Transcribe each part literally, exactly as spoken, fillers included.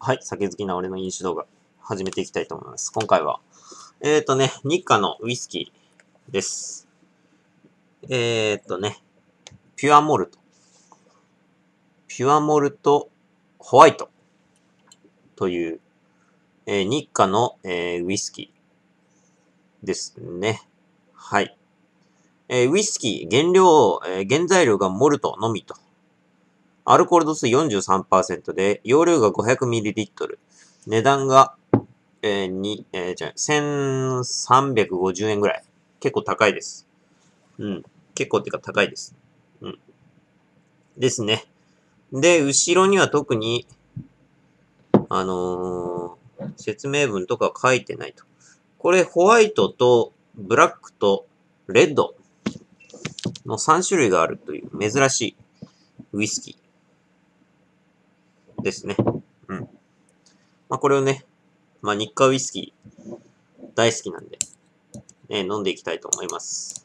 はい、酒好きな俺の飲酒動画、始めていきたいと思います。今回は、えーとね、日課のウイスキーです。えーとね、ピュアモルト。ピュアモルトホワイトという、えー、日課の、えー、ウイスキーですね。はい。えー、ウイスキー、原料、えー、原材料がモルトのみと。アルコール度数 よんじゅうさんパーセント で、容量が ごひゃくミリリットル。値段が、えー、に、えー、じゃあ、せんさんびゃくごじゅうえんぐらい。結構高いです。うん。結構ってか高いです。うん。ですね。で、後ろには特に、あのー、説明文とか書いてないと。これ、ホワイトと、ブラックと、レッドのさんしゅるいがあるという珍しいウイスキーですね。うん。まあこれをね、まあ日課ウイスキー大好きなんで、ね、飲んでいきたいと思います。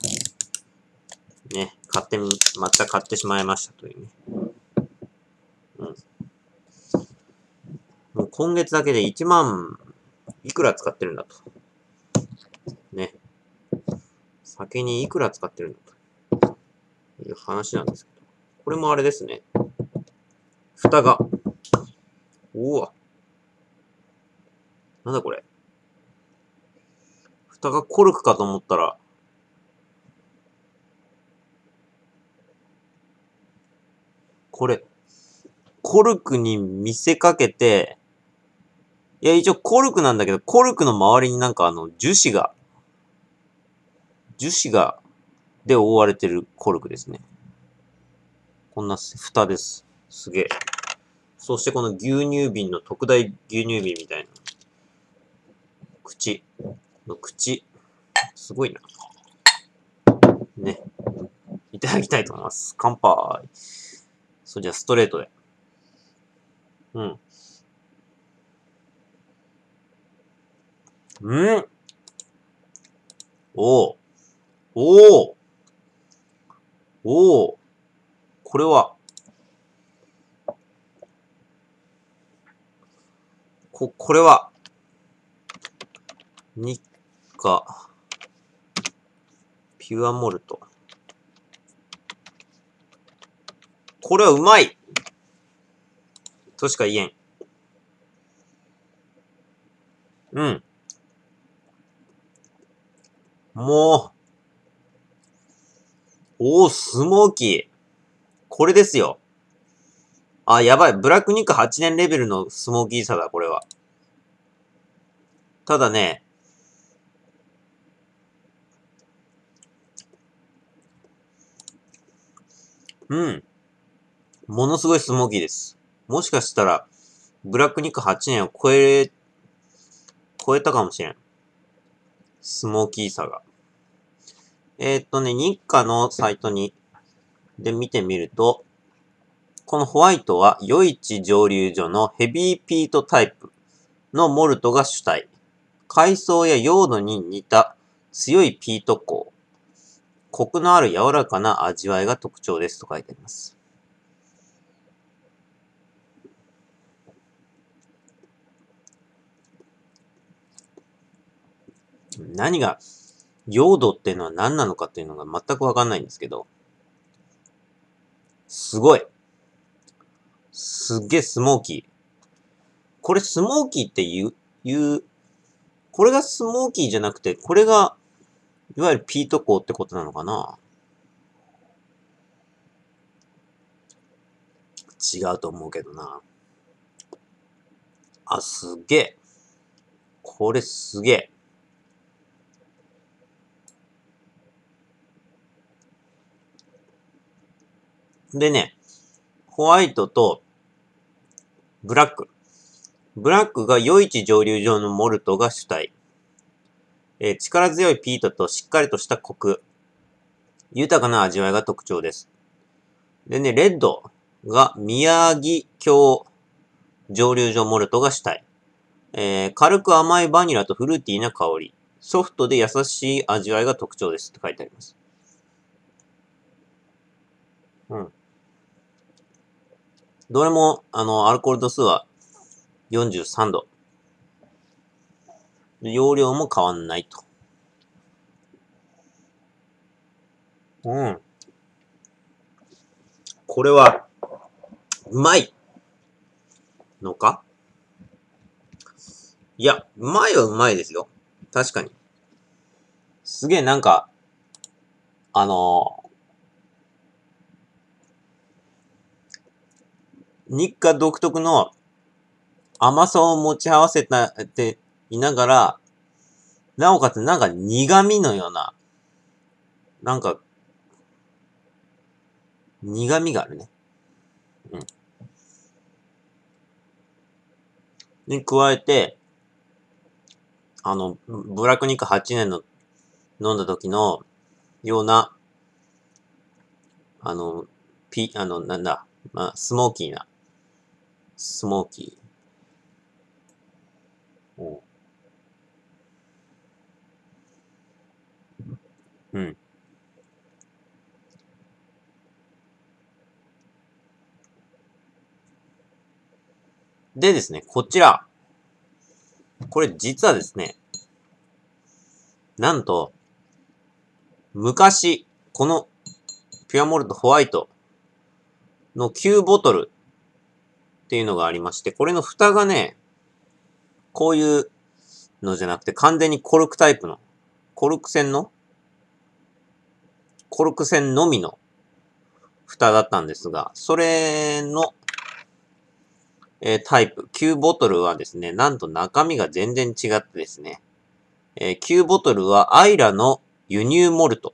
ね、買ってみ、また買ってしまいましたというね。うん。もう今月だけでいちまんいくら使ってるんだと。ね。酒にいくら使ってるのかという話なんですけど。これもあれですね。蓋が。おぉ。なんだこれ。蓋がコルクかと思ったら。これ。コルクに見せかけて。いや、一応コルクなんだけど、コルクの周りになんかあの、樹脂が。樹脂が、で覆われてるコルクですね。こんな蓋です。すげえ。そしてこの牛乳瓶の特大牛乳瓶みたいな。口。口。すごいな。ね。いただきたいと思います。乾杯。そう、じゃあストレートで。うん。うん。おぉ。おーおーこれは、こ、これは、日課、ピュアモルト。これはうまいとしか言えん。うん。もう、おー、スモーキー。これですよ。あ、やばい。ブラックニックはちねんレベルのスモーキーさだ、これは。ただね、うん。ものすごいスモーキーです。もしかしたら、ブラックニックはちねんを超え、超えたかもしれん。スモーキーさが。えーっとね、日課のサイトに、で見てみると、このホワイトは、余市蒸留所のヘビーピートタイプのモルトが主体。海藻や溶土に似た強いピート香。コクのある柔らかな味わいが特徴ですと書いてあります。何が、溶土っていうのは何なのかっていうのが全くわかんないんですけど。すごい。すっげえスモーキー。これスモーキーっていう、いう、これがスモーキーじゃなくて、これが、いわゆるピート香ってことなのかな？違うと思うけどな。あ、すげえ。これすげえ。でね、ホワイトとブラック。ブラックが余市蒸留所のモルトが主体。えー、力強いピートとしっかりとしたコク。豊かな味わいが特徴です。でね、レッドが宮城郷蒸留所モルトが主体。えー、軽く甘いバニラとフルーティーな香り。ソフトで優しい味わいが特徴ですって書いてあります。うん。どれも、あの、アルコール度数はよんじゅうさんど。容量も変わんないと。うん。これは、うまいのか？いや、うまいはうまいですよ。確かに。すげえなんか、あのー、日課独特の甘さを持ち合わせたっていながら、なおかつなんか苦味のような、なんか、苦味があるね。うん。に加えて、あの、ブラックニックはちねんの飲んだ時のような、あの、ピ、あの、なんだ、まあ、スモーキーな、スモーキー。おう。うん。でですね、こちら。これ実はですね、なんと、昔、このピュアモルトホワイトの旧ボトルっていうのがありまして、これの蓋がね、こういうのじゃなくて完全にコルクタイプの、コルク栓の、コルク栓のみの蓋だったんですが、それの、えー、タイプ、旧ボトルはですね、なんと中身が全然違ってですね、えー、旧ボトルはアイラの輸入モルト、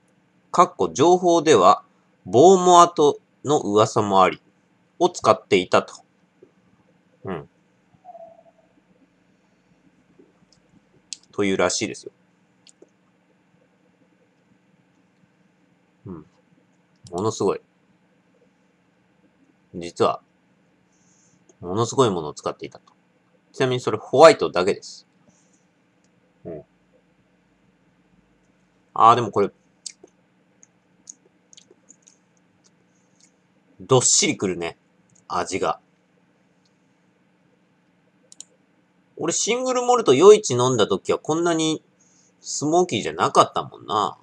かっこ情報ではボーモアとの噂もあり、を使っていたと。うん。というらしいですよ。うん。ものすごい。実は、ものすごいものを使っていたと。ちなみにそれホワイトだけです。うん。ああ、でもこれ、どっしりくるね。味が。俺シングルモルトヨイチ飲んだ時はこんなにスモーキーじゃなかったもんな。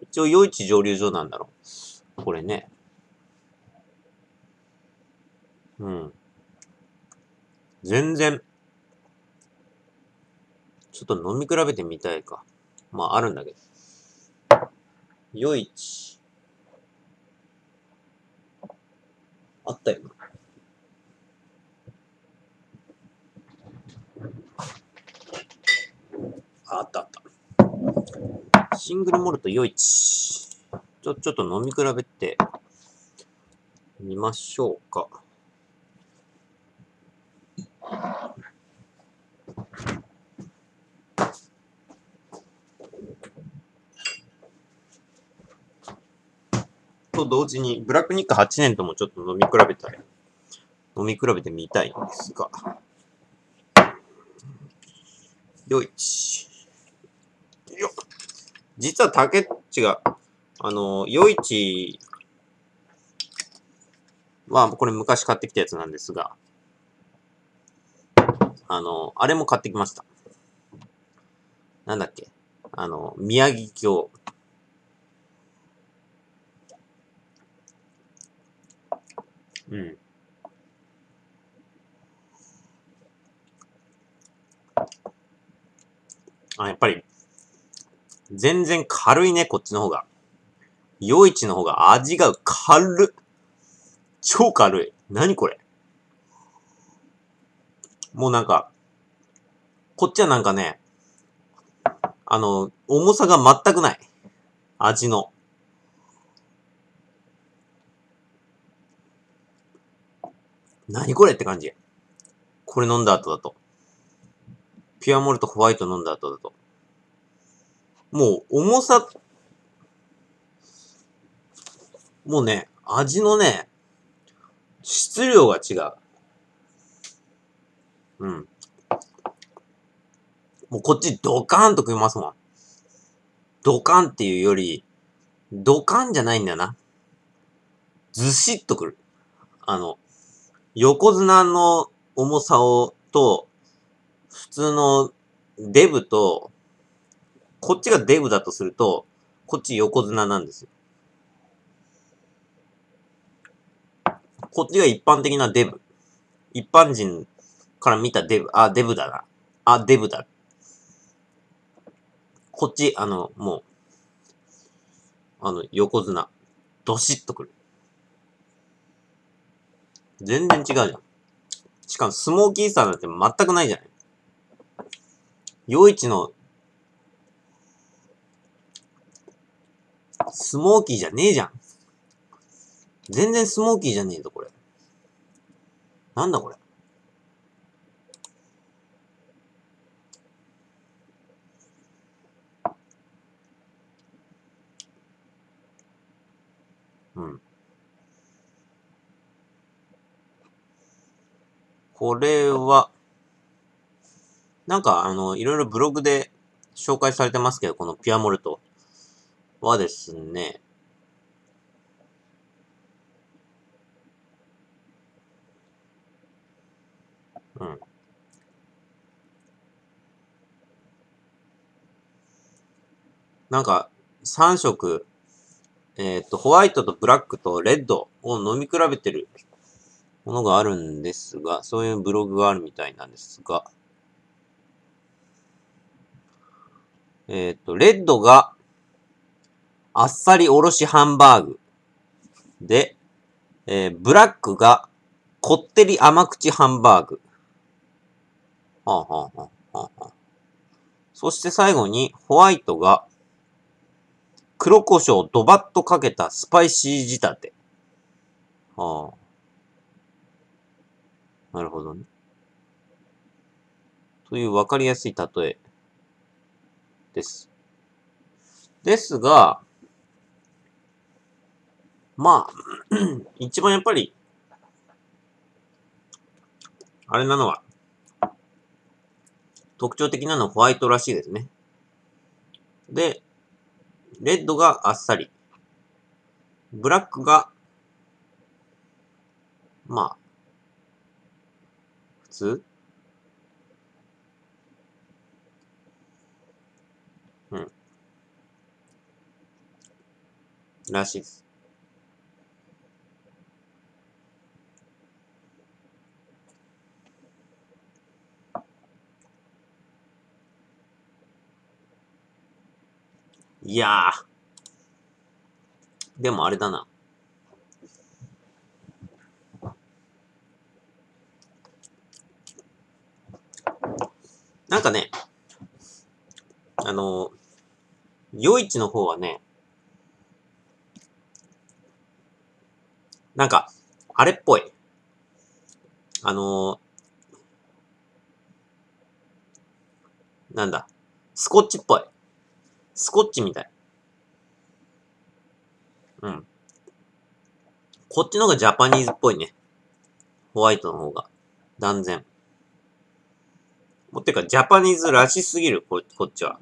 一応ヨイチ蒸留所なんだろう。これね。うん。全然、ちょっと飲み比べてみたいか。まあ、あるんだけど。よいち。あったよな。あ、あったあった。シングルモルトよいち。ちょ、ちょっと飲み比べてみましょうか。と同時に、ブラックニックはちねんともちょっと飲み比べたい。飲み比べてみたいんですが。よいち。よっ。実は竹っちが、あの、よいちは、これ昔買ってきたやつなんですが、あの、あれも買ってきました。なんだっけ。あの、宮城郷。うん。あ、やっぱり、全然軽いね、こっちの方が。余市の方が味が軽っ。超軽い。何これ。もうなんか、こっちはなんかね、あの、重さが全くない。味の。何これって感じ。これ飲んだ後だと。ピュアモルトホワイト飲んだ後だと。もう、重さ、もうね、味のね、質量が違う。うん。もうこっちドカーンと食いますもん。ドカーンっていうより、ドカーンじゃないんだよな。ずしっとくる。あの、横綱の重さをと、普通のデブと、こっちがデブだとすると、こっち横綱なんですよ。こっちが一般的なデブ。一般人から見たデブ。あ、デブだな。あ、デブだ。こっち、あの、もう、あの、横綱。どしっとくる。全然違うじゃん。しかも、スモーキーさなんて全くないじゃない。陽一の、スモーキーじゃねえじゃん。全然スモーキーじゃねえぞ、これ。なんだこれ。うん。これは、なんか、あの、いろいろブログで紹介されてますけど、このピュアモルトはですね、うん。なんか、さん色、えっと、ホワイトとブラックとレッドを飲み比べてるものがあるんですが、そういうブログがあるみたいなんですが、えっと、レッドが、あっさりおろしハンバーグ。で、えー、ブラックが、こってり甘口ハンバーグ。はんはんはんはんはん。そして最後に、ホワイトが、黒胡椒をドバッとかけたスパイシー仕立て。はあ。なるほどね。という分かりやすい例えです。ですが、まあ、一番やっぱり、あれなのは、特徴的なのはホワイトらしいですね。で、レッドがあっさり。ブラックが、まあ、普通？うん。らしいです。いやー。でもあれだな。なんかね、あの、余市の方はね、なんか、あれっぽい。あの、なんだ、スコッチっぽい。スコッチみたい。うん。こっちの方がジャパニーズっぽいね。ホワイトの方が。断然。もうてか、ジャパニーズらしすぎる、こ、こっちは。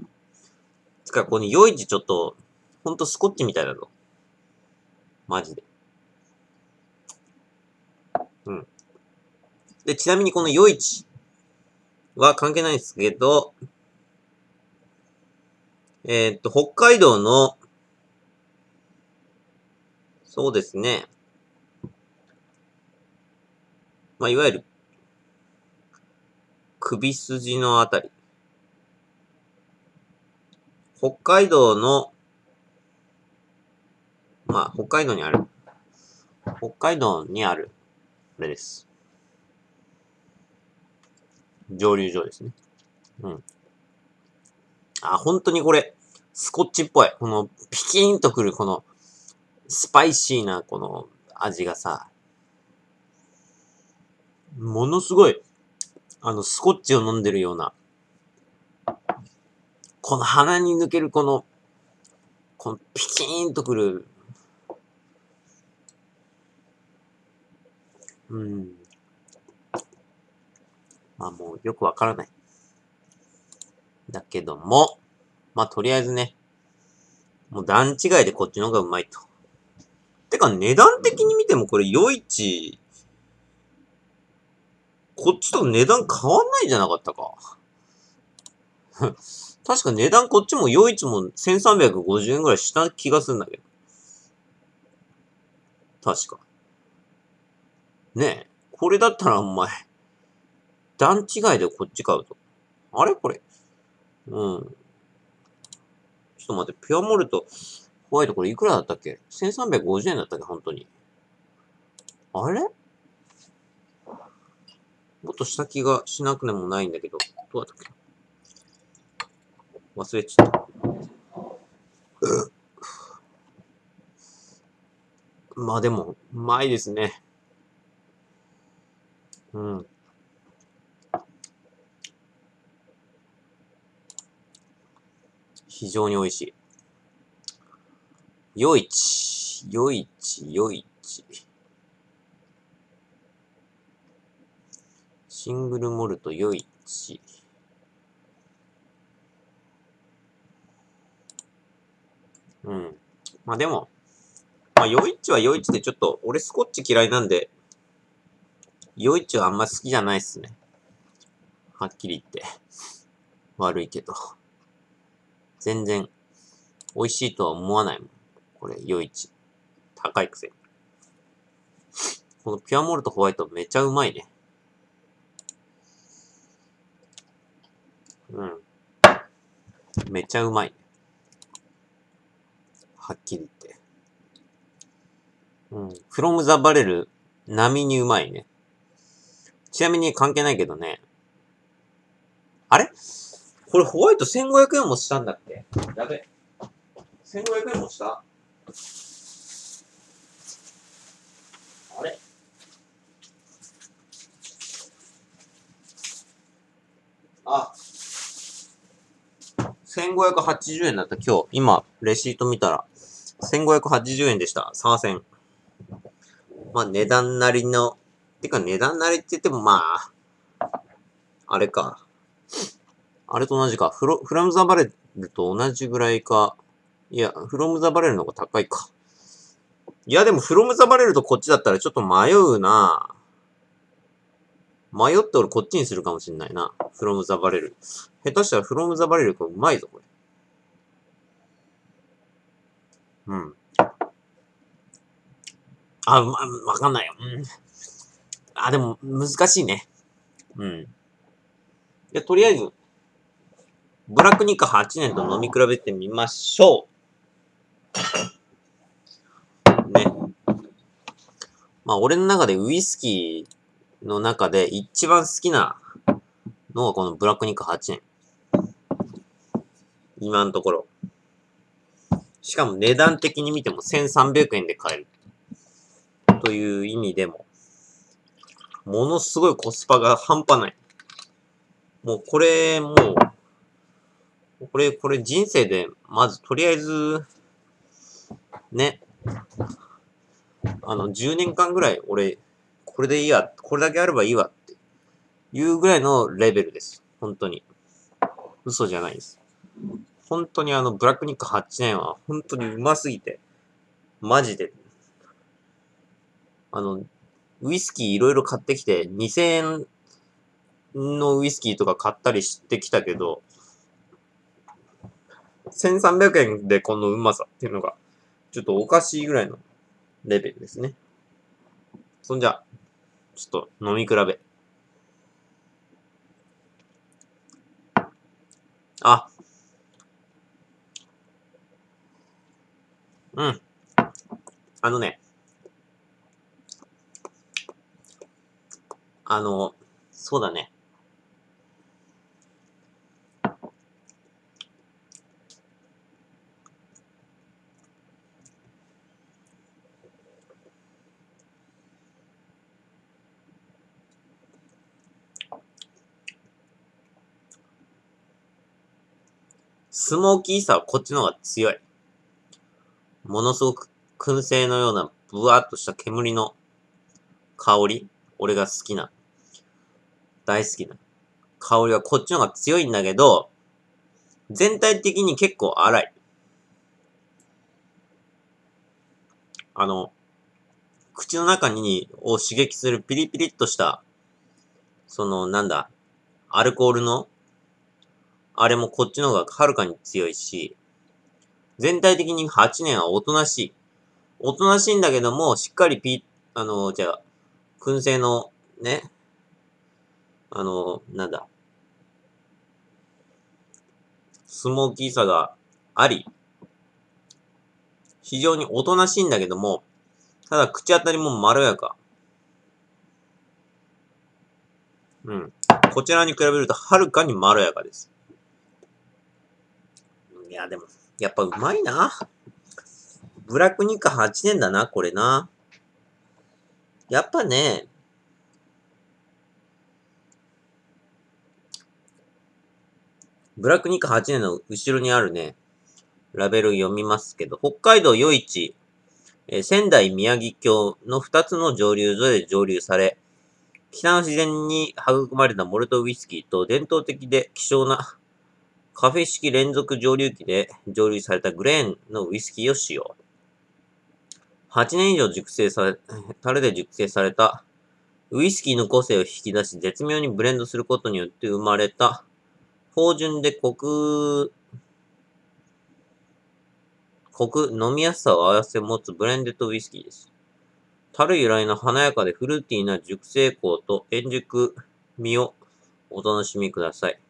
つか、このヨイジちょっと、ほんとスコッチみたいだぞ。マジで。うん。で、ちなみにこのヨイジは関係ないんですけど、えっと、北海道の、そうですね。まあ、いわゆる、首筋のあたり。北海道の、まあ、北海道にある。北海道にある、あれです。蒸留所ですね。うん。あ、本当にこれ、スコッチっぽい。この、ピキーンとくる、この、スパイシーな、この、味がさ、ものすごい、あの、スコッチを飲んでるような、この鼻に抜ける、この、この、ピキーンとくる、うん。まあ、もう、よくわからない。だけども、まあ、とりあえずね、もう段違いでこっちの方がうまいと。てか、値段的に見てもこれ、余市、こっちと値段変わんないんじゃなかったか。確か値段こっちも良いつもせんさんびゃくごじゅうえんぐらいした気がするんだけど。確か。ねえ。これだったらお前、段違いでこっち買うと。あれこれ。うん。ちょっと待って、ピュアモルト、ホワイトこれいくらだったっけ ?せんさんびゃくごじゅうえんだったっけ本当に。あれもっとした気がしなくてもないんだけど。どうだったっけ忘れちゃった。まあでも、うまいですね。うん。非常に美味しい。よいち、よいち、よいち。シングルモルトよいち。うん。まあでも、まあよいちはよいちでちょっと、俺スコッチ嫌いなんで、よいちはあんま好きじゃないっすね。はっきり言って。悪いけど。全然、美味しいとは思わないもん。これ、よいち。高いくせに。このピュアモルトホワイトめちゃうまいね。うん。めちゃうまい。はっきり言って。うん。フロムザバレル、並みにうまいね。ちなみに関係ないけどね。あれこれホワイトせんごひゃくえんもしたんだっけやべ。せんごひゃくえんもしたあれあ。せんごひゃくはちじゅうえんだった今日。今、レシート見たら。せんごひゃくはちじゅうえんでした。サーセン。まあ値段なりの。てか値段なりって言ってもまあ。あれか。あれと同じか。フロ、フロムザバレルと同じぐらいか。いや、フロムザバレルの方が高いか。いや、でもフロムザバレルとこっちだったらちょっと迷うな迷って俺こっちにするかもしんないな。フロムザバレル。下手したらフロムザバレルがうまいぞ、これ。うん。あ、うま、わかんないよ。うん。あ、でも難しいね。うん。いや、とりあえず、ブラックニカはちねんと飲み比べてみましょう。ね。まあ、俺の中でウイスキーの中で一番好きなのがこのブラックニカはちねん。今のところ。しかも値段的に見てもせんさんびゃくえんで買える。という意味でも、ものすごいコスパが半端ない。もうこれ、もう、これ、これ人生で、まずとりあえず、ね、あの、じゅうねんかんぐらい俺、これでいいや、これだけあればいいわっていうぐらいのレベルです。本当に。嘘じゃないです。本当にあの、ブラックニックはちねんは本当にうますぎて、マジで。あの、ウイスキーいろいろ買ってきて、にせんえんのウイスキーとか買ったりしてきたけど、せんさんびゃくえんでこのうまさっていうのが、ちょっとおかしいぐらいのレベルですね。そんじゃ、ちょっと飲み比べ。あ。うん。あのね。あの、そうだね。スモーキーさはこっちの方が強い。ものすごく燻製のようなブワーっとした煙の香り。俺が好きな。大好きな。香りはこっちの方が強いんだけど、全体的に結構荒い。あの、口の中にを刺激するピリピリっとしたその、なんだ、アルコールの、あれもこっちの方がはるかに強いし、全体的にはちねんはおとなしい。おとなしいんだけども、しっかりピ、あの、じゃあ、燻製の、ね、あの、なんだ、スモーキーさがあり、非常におとなしいんだけども、ただ口当たりもまろやか。うん。こちらに比べるとはるかにまろやかです。いや、でも、やっぱうまいな。ブラックニカはちねんだな、これな。やっぱね、ブラックニカはちねんの後ろにあるね、ラベル読みますけど、北海道余市、え仙台宮城郷のふたつの上流所で蒸留され、北の自然に育まれたモルトウイスキーと伝統的で希少なカフェ式連続蒸留機で蒸留されたグレーンのウイスキーを使用。はちねん以上熟成され、タレで熟成されたウイスキーの個性を引き出し、絶妙にブレンドすることによって生まれた、芳醇でコク、コク、飲みやすさを合わせ持つブレンデッドウイスキーです。たる由来の華やかでフルーティーな熟成香と円熟味をお楽しみください。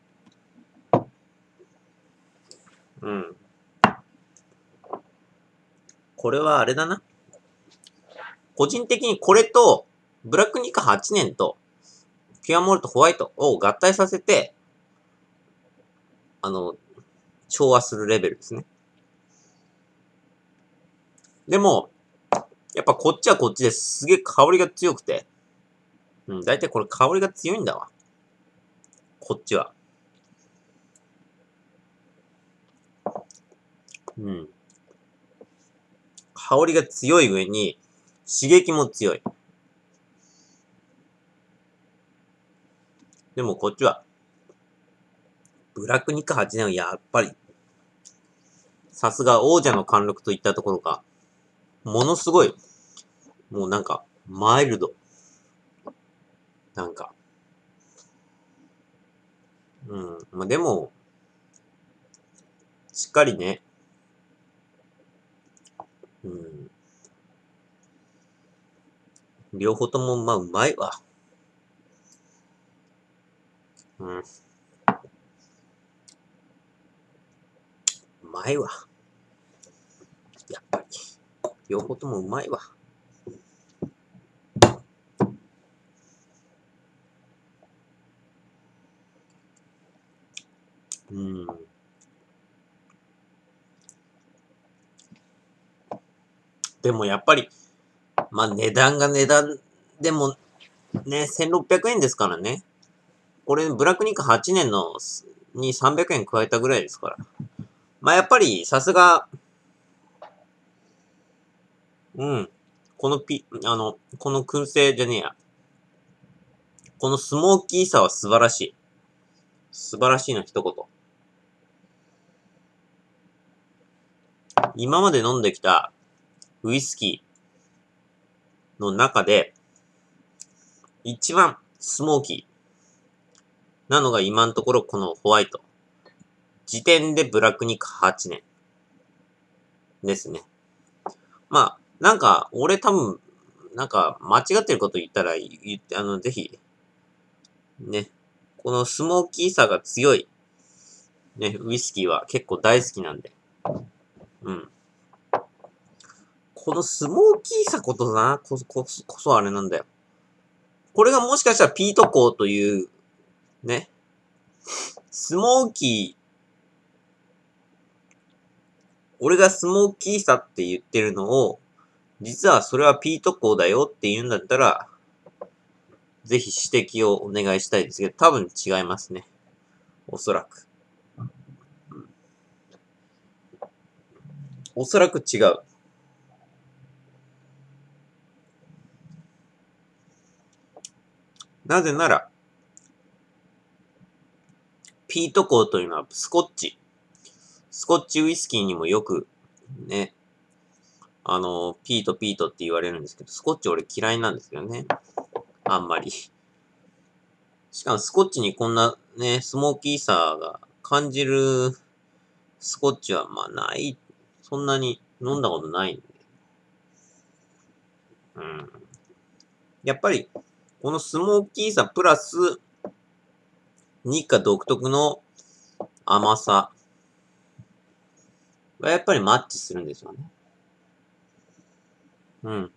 うん。これはあれだな。個人的にこれと、ブラックニカはちねんと、ピュアモルトホワイトを合体させて、あの、調和するレベルですね。でも、やっぱこっちはこっちですげえ香りが強くて。うん、だいたいこれ香りが強いんだわ。こっちは。うん。香りが強い上に、刺激も強い。でもこっちは、ブラックニカはちねんはやっぱり、さすが王者の貫禄といったところか、ものすごい、もうなんか、マイルド。なんか。うん。まあ、でも、しっかりね、うん。両方とも、まあ、うまいわ。うん。うまいわ。やっぱり。両方ともうまいわ。うん。でもやっぱり、まあ値段が値段でもね、せんろっぴゃくえんですからね。これブラックニカはちねんのにさんびゃくえん加えたぐらいですから。まあやっぱりさすが、うん。このピ、あの、この燻製じゃねえや。このスモーキーさは素晴らしい。素晴らしいの一言。今まで飲んできたウイスキーの中で、一番スモーキーなのが今のところこのホワイト。時点でブラックニカはちねん。ですね。まあ、なんか、俺多分、なんか、間違ってること言ったら、言って、あの、ぜひ、ね、このスモーキーさが強い、ね、ウイスキーは結構大好きなんで。うん。このスモーキーさことな、こ、こ、こそあれなんだよ。これがもしかしたらピート香という、ね、スモーキー、俺がスモーキーさって言ってるのを、実はそれはピート香だよって言うんだったら、ぜひ指摘をお願いしたいですけど、多分違いますね。おそらく。おそらく違う。なぜなら、ピート香というのはスコッチ。スコッチウイスキーにもよく、ね、あの、ピートピートって言われるんですけど、スコッチ俺嫌いなんですけどね。あんまり。しかもスコッチにこんなね、スモーキーさが感じるスコッチはまあない。そんなに飲んだことないんで。うん。やっぱり、このスモーキーさプラス、日華独特の甘さがやっぱりマッチするんですよね。うん。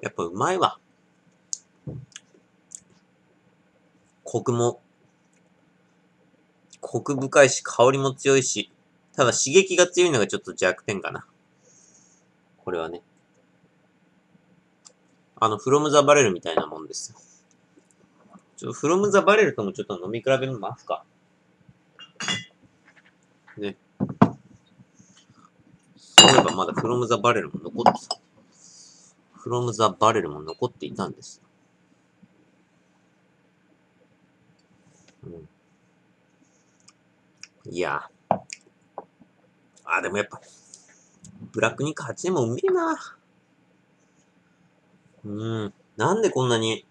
やっぱうまいわ。コクも、コク深いし香りも強いし、ただ刺激が強いのがちょっと弱点かな。これはね。あの、フロムザバレルみたいなもんですよ。ちょっとフロムザバレルともちょっと飲み比べますか。ね。そういえばまだフロムザバレルも残ってた。フロムザバレルも残っていたんですよ。うん。いや。あ、でもやっぱ、ブラックニッカはちでもうめえな。うん。なんでこんなに、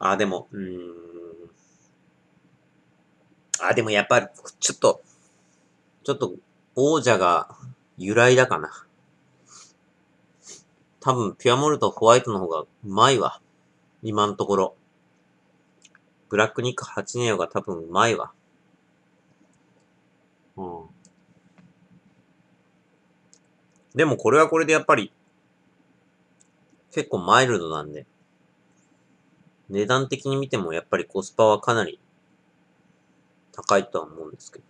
あ、でも、うーん。あ、でもやっぱり、ちょっと、ちょっと、王者が由来だかな。多分、ピュアモルトホワイトの方がうまいわ。今のところ。ブラックニックはちネオが多分うまいわ。うん。でもこれはこれでやっぱり、結構マイルドなんで。値段的に見てもやっぱりコスパはかなり高いとは思うんですけ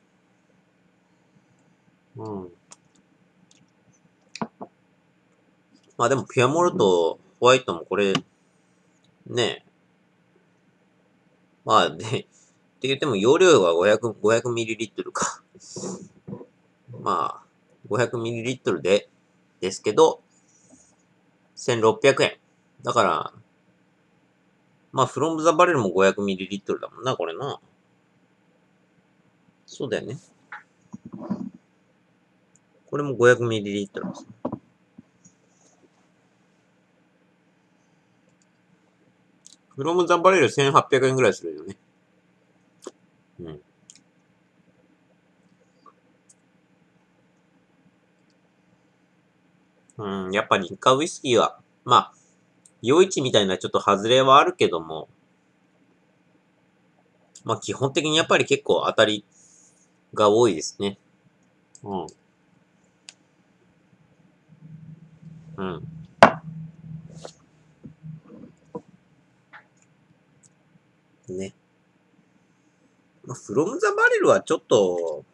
ど。うん。まあでもピュアモルト、ホワイトもこれ、ねえ。まあで、って言っても容量がごひゃくミリリットルか。まあ、ごひゃくミリリットルで、ですけど、せんろっぴゃくえん。だから、まあ、フロムザバレルも ごひゃくミリリットル だもんな、これな。そうだよね。これも ごひゃくミリリットル です。フロムザバレルせんはっぴゃくえんぐらいするよね。うん。うん、やっぱ日華ウイスキーは、まあ、余市みたいなちょっと外れはあるけども、まあ基本的にやっぱり結構当たりが多いですね。うん。うん。ね。まあ、フロムザバレルはちょっと、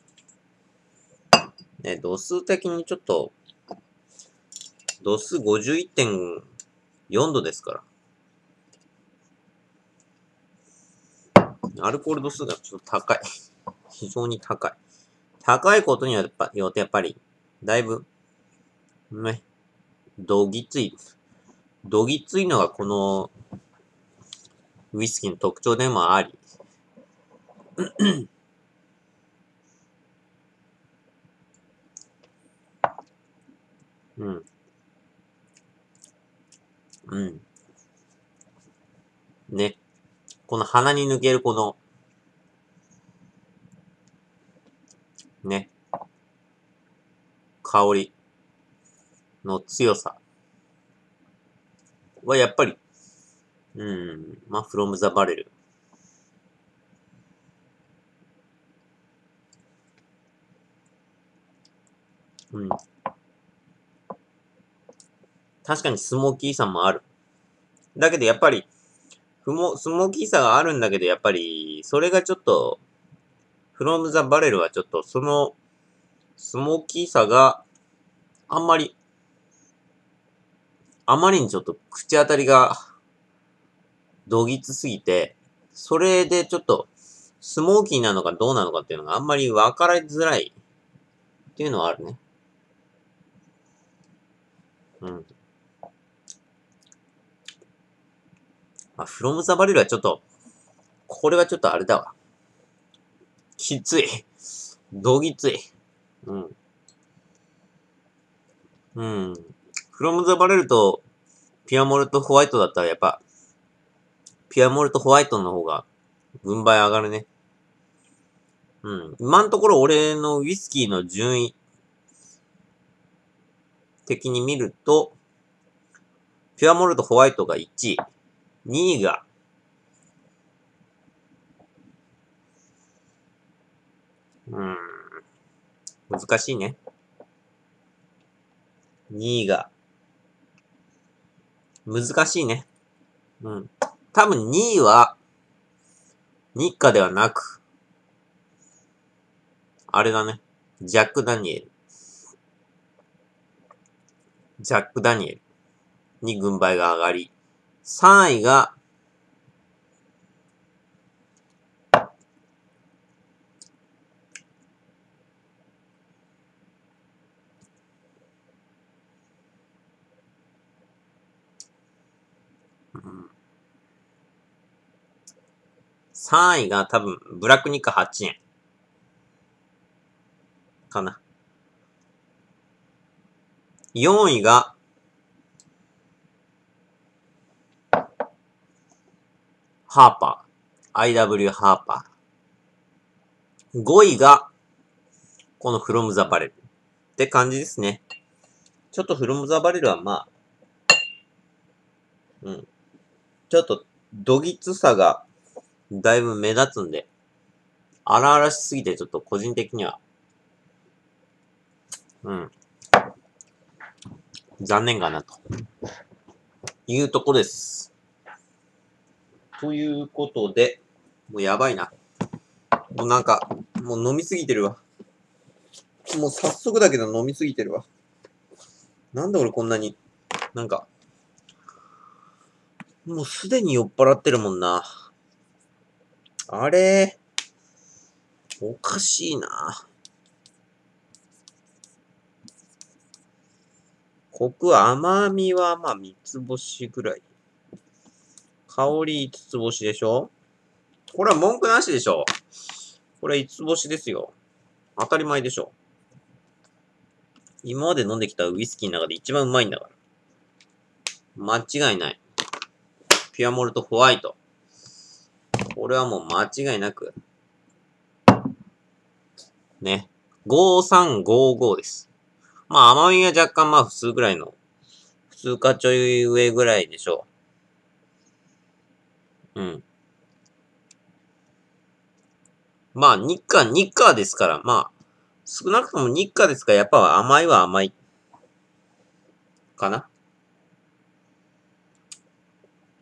ね、度数的にちょっと、度数 ごじゅういってんご。よんどですから。アルコール度数がちょっと高い。非常に高い。高いことによってやっぱり、だいぶ、ね、どぎつい。どぎついのがこの、ウイスキーの特徴でもあり。うん。うん。ね。この鼻に抜けるこの、ね。香りの強さはやっぱり、うん、まあ、フロムザバレル。うん。確かにスモーキーさもある。だけどやっぱり、スモーキーさがあるんだけど、やっぱり、それがちょっと、フロムザバレルはちょっと、その、スモーキーさがあんまり、あまりにちょっと口当たりが、どぎつすぎて、それでちょっと、スモーキーなのかどうなのかっていうのがあんまり分からづらいっていうのはあるね。うん。まあ、フロムザバレルはちょっと、これはちょっとあれだわ。きつい。どぎつい。うん。うん。フロムザバレルとピュアモルトホワイトだったらやっぱ、ピュアモルトホワイトの方が、軍配上がるね。うん。今のところ俺のウイスキーの順位的に見ると、ピュアモルトホワイトがいちい、にいが、うん、難しいね。にいが、難しいね。うん。多分にいは、日課ではなく、あれだね。ジャック・ダニエル。ジャック・ダニエルに軍配が上がり、さんいが、うん、さんいが多分、ブラックニッカはちえん。かな。よんいが、ハーパー。アイダブリュー ハーパー。ごいが、このフロムザバレル。って感じですね。ちょっとフロムザバレルはまあ、うん。ちょっと、どぎつさが、だいぶ目立つんで、荒々しすぎてちょっと個人的には、うん。残念かな、というとこです。ということで、もうやばいな。もうなんか、もう飲みすぎてるわ。もう早速だけど飲みすぎてるわ。なんで俺こんなに、なんか、もうすでに酔っ払ってるもんな。あれ、おかしいな。コク、甘みはまあ三つ星ぐらい。香り五つ星でしょ？これは文句なしでしょ？これ五つ星ですよ。当たり前でしょ。今まで飲んできたウイスキーの中で一番うまいんだから。間違いない。ピュアモルトホワイト。これはもう間違いなく。ね。ごさんごごです。まあ甘みが若干まあ普通ぐらいの、普通かちょい上ぐらいでしょう。うん。まあ、日課、日課ですから、まあ、少なくとも日課ですから、やっぱ甘いは甘い。かな。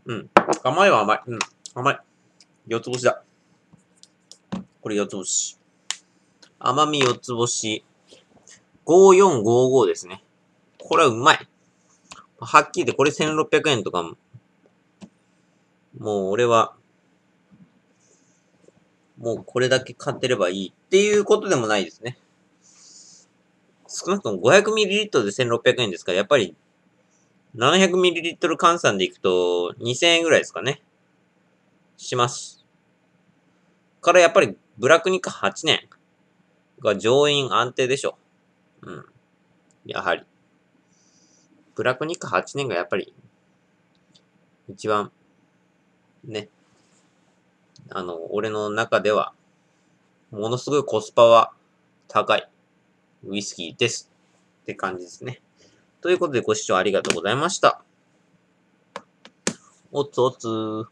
うん。甘いは甘い。うん。甘い。四つ星だ。これ四つ星。甘み四つ星。ごよんごごですね。これはうまい。はっきり言って、これせんろっぴゃくえんとかも。もう俺は、もうこれだけ買ってればいいっていうことでもないですね。少なくとも ごひゃくミリリットル でせんろっぴゃくえんですから、やっぱり ななひゃくミリリットル 換算でいくとにせんえんぐらいですかね。します。からやっぱりブラックニッカはちねんが上院安定でしょう。うん。やはり。ブラックニッカはちねんがやっぱり一番ね。あの、俺の中では、ものすごいコスパは高いウイスキーです。って感じですね。ということでご視聴ありがとうございました。おつおつー。